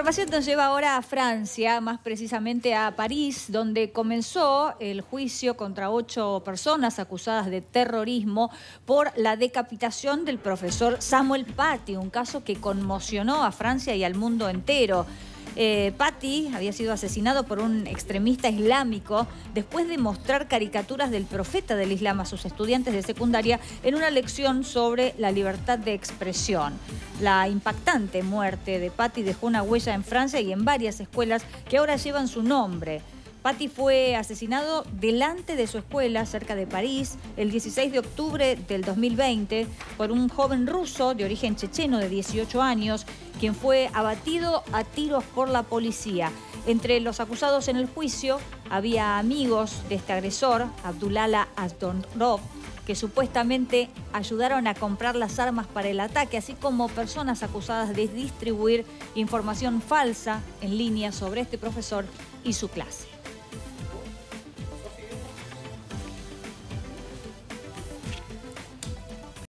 información nos lleva ahora a Francia, más precisamente a París, donde comenzó el juicio contra 8 personas acusadas de terrorismo por la decapitación del profesor Samuel Paty, un caso que conmocionó a Francia y al mundo entero. Paty había sido asesinado por un extremista islámico después de mostrar caricaturas del profeta del Islam a sus estudiantes de secundaria en una lección sobre la libertad de expresión. La impactante muerte de Paty dejó una huella en Francia y en varias escuelas que ahora llevan su nombre. Paty fue asesinado delante de su escuela, cerca de París, el 16 de octubre del 2020 por un joven ruso de origen checheno de 18 años, quien fue abatido a tiros por la policía. Entre los acusados en el juicio había amigos de este agresor, Abdulala Asdonrov, que supuestamente ayudaron a comprar las armas para el ataque, así como personas acusadas de distribuir información falsa en línea sobre este profesor y su clase.